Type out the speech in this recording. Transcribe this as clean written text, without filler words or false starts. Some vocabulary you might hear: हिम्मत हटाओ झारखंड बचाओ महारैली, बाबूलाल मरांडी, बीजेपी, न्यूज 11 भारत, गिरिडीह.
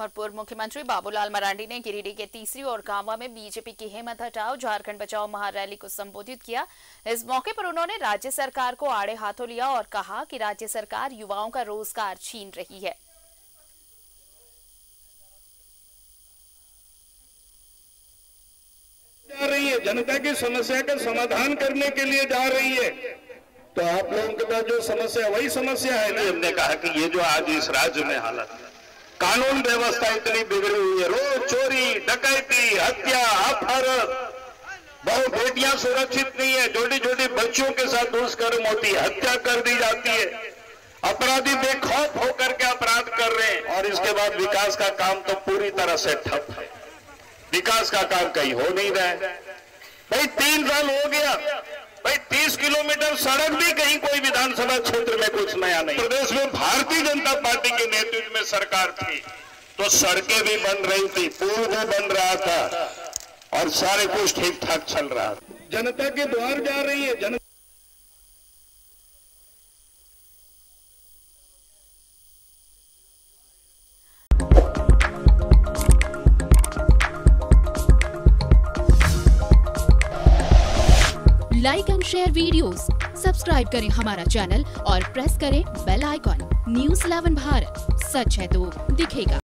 और पूर्व मुख्यमंत्री बाबूलाल मरांडी ने गिरिडीह के तीसरी और गांवा में बीजेपी की हिम्मत हटाओ झारखंड बचाओ महारैली को संबोधित किया। इस मौके पर उन्होंने राज्य सरकार को आड़े हाथों लिया और कहा कि राज्य सरकार युवाओं का रोजगार छीन रही है। जा रही है, जनता की समस्या का समाधान करने के लिए जा रही है, तो आप लोगों के पास जो समस्या है वही समस्या है ना। हमने कहा कि ये जो आज इस राज्य में हालत है, कानून व्यवस्था इतनी बिगड़ी हुई है, रोज चोरी डकैती हत्या अपहरण, बहुत बेटियां सुरक्षित नहीं है, छोटी छोटी बच्चियों के साथ दुष्कर्म होती है, हत्या कर दी जाती है, अपराधी बेखौफ होकर के अपराध कर रहे हैं। और इसके बाद विकास का काम तो पूरी तरह से ठप है, विकास का काम कहीं हो नहीं रहा है। भाई 3 साल हो गया, भाई 30 किलोमीटर सड़क भी कहीं कोई विधानसभा क्षेत्र में कुछ नया नहीं। प्रदेश में भारतीय जनता पार्टी के नेतृत्व में सरकार थी तो सड़कें भी बन रही थी, पुल भी बन रहा था और सारे कुछ ठीक ठाक चल रहा था। जनता के द्वार जा रही है, जनता like and share videos, subscribe करें हमारा चैनल और प्रेस करें बेल आइकॉन। न्यूज 11 भारत, सच है तो दिखेगा।